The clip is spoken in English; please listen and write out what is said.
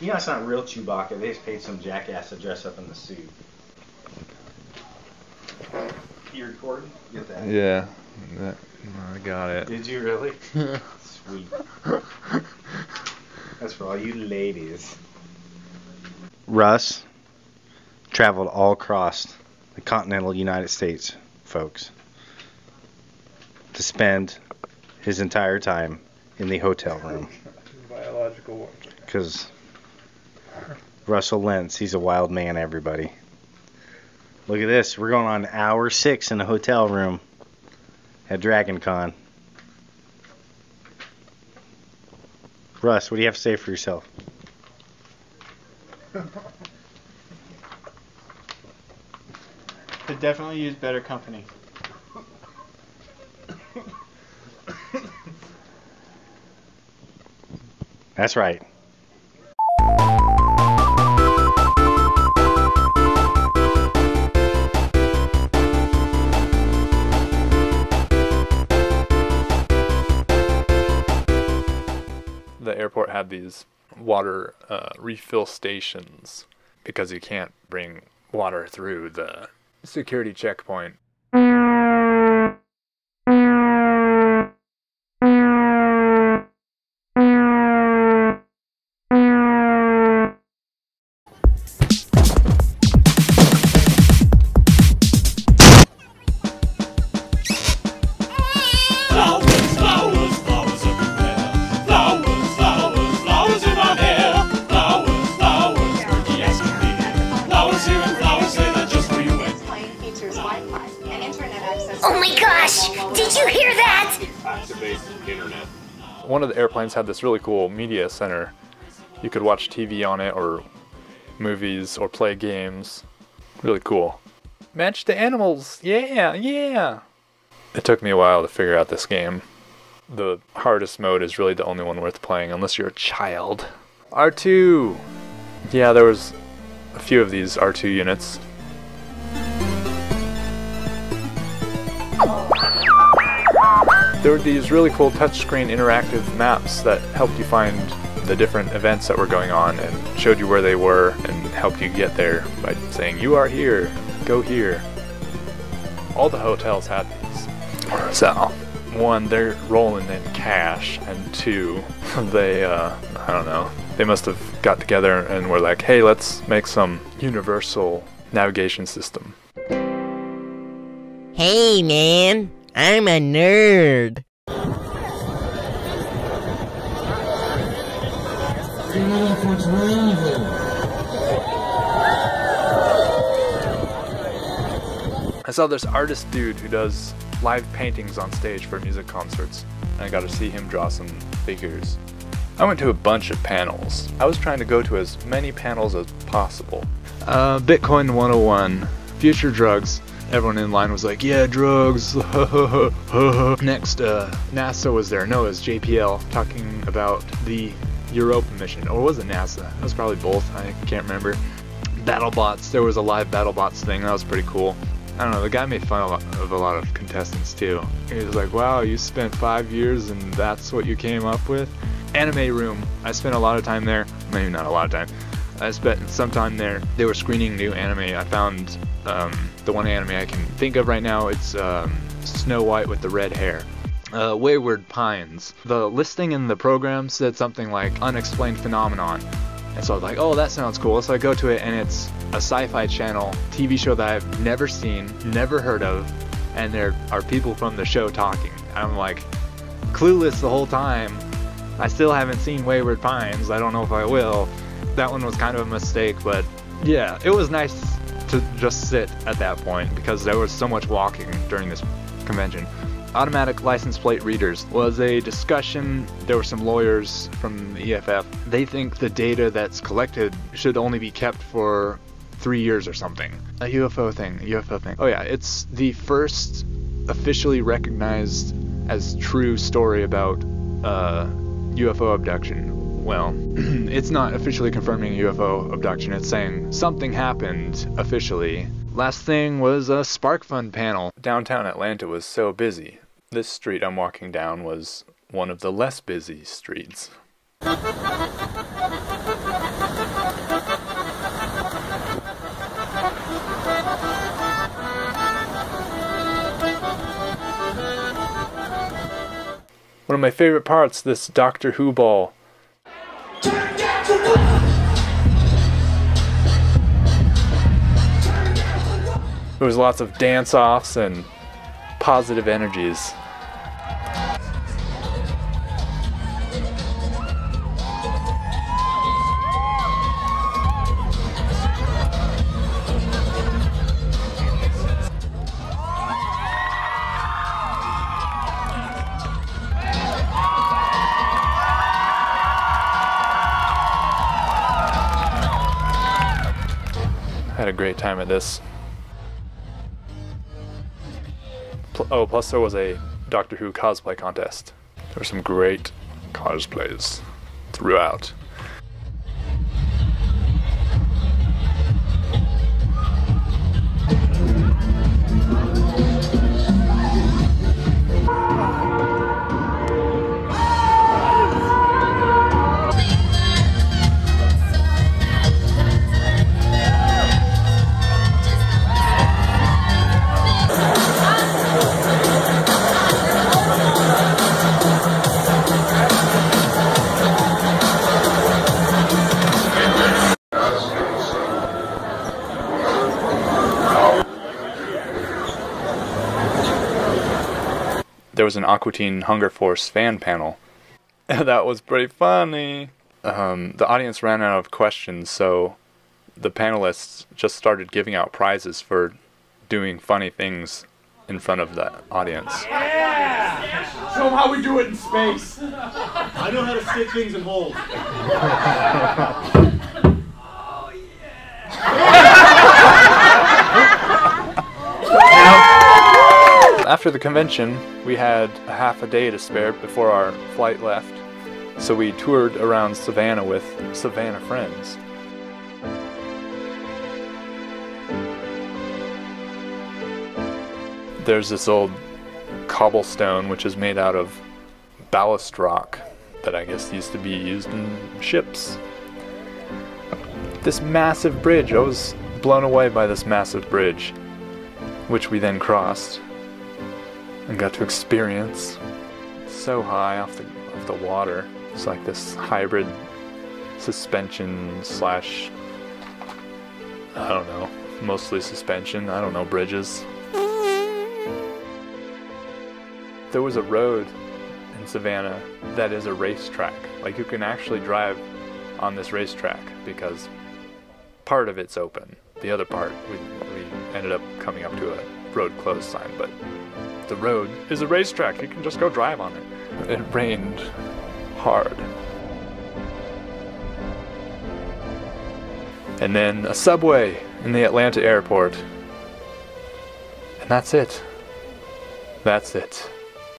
You know, it's not real Chewbacca. They just paid some jackass to dress up in the suit. You recording? Get that. Yeah. That, I got it. Did you really? Sweet. That's for all you ladies. Russ traveled all across the continental United States, folks, to spend his entire time in the hotel room. Biological one. Because Russell Lentz, he's a wild man, everybody. Look at this. We're going on hour 6 in a hotel room at Dragon Con. Russ, what do you have to say for yourself? Could definitely use better company. That's right. The airport had these water refill stations because you can't bring water through the security checkpoint. One of the airplanes had this really cool media center. You could watch TV on it, or movies, or play games. Really cool. Match the animals! Yeah, yeah! It took me a while to figure out this game. The hardest mode is really the only one worth playing, unless you're a child. R2! Yeah, there was a few of these R2 units. There were these really cool touchscreen interactive maps that helped you find the different events that were going on and showed you where they were and helped you get there by saying, you are here, go here. All the hotels had these. So, one, they're rolling in cash, and two, they, I don't know, they must have got together and were like, hey, let's make some universal navigation system. Hey, man. I'm a nerd. I saw this artist dude who does live paintings on stage for music concerts, and I got to see him draw some figures. I went to a bunch of panels. I was trying to go to as many panels as possible. Bitcoin 101, future drugs. Everyone in line was like, yeah, drugs. Next, NASA was there. No, it was JPL talking about the Europa mission. Or was it NASA? It was probably both. I can't remember. Battlebots. There was a live Battlebots thing. That was pretty cool. I don't know. The guy made fun of a lot of contestants, too. He was like, wow, you spent 5 years and that's what you came up with? Anime room. I spent a lot of time there. Maybe not a lot of time. I spent some time there. They were screening new anime. I found... the one anime I can think of right now, it's Snow White with the red hair. Wayward Pines. The listing in the program said something like unexplained phenomenon. And so I was like, oh, that sounds cool. So I go to it and it's a sci-fi channel TV show that I've never seen, never heard of. And there are people from the show talking. I'm like clueless the whole time. I still haven't seen Wayward Pines. I don't know if I will. That one was kind of a mistake, but yeah, it was nice to just sit at that point because there was so much walking during this convention. Automatic license plate readers was a discussion. There were some lawyers from the EFF. They think the data that's collected should only be kept for 3 years or something. A UFO thing, Oh yeah, it's the first officially recognized as true story about UFO abduction. Well, it's not officially confirming UFO abduction, it's saying something happened officially. Last thing was a SparkFun panel. Downtown Atlanta was so busy. This street I'm walking down was one of the less busy streets. One of my favorite parts, this Doctor Who ball. There was lots of dance-offs and positive energies. Had a great time at this. Oh, plus there was a Doctor Who cosplay contest. There were some great cosplays throughout. There was an Aqua Teen Hunger Force fan panel. That was pretty funny. The audience ran out of questions, so the panelists just started giving out prizes for doing funny things in front of the audience. Yeah! Show them how we do it in space. I know how to stick things in holes. Oh, yeah! After the convention, we had a half a day to spare before our flight left, so we toured around Savannah with Savannah friends. There's this old cobblestone which is made out of ballast rock that I guess used to be used in ships. This massive bridge, I was blown away by this massive bridge, which we then crossed and got to experience. So high off the water. It's like this hybrid suspension slash, I don't know, mostly suspension, I don't know, bridges. There was a road in Savannah that is a racetrack. Like, you can actually drive on this racetrack because part of it's open. The other part, we ended up coming up to a road closed sign, but the road is a racetrack. You can just go drive on it. It rained hard. And then a subway in the Atlanta airport. And that's it. That's it.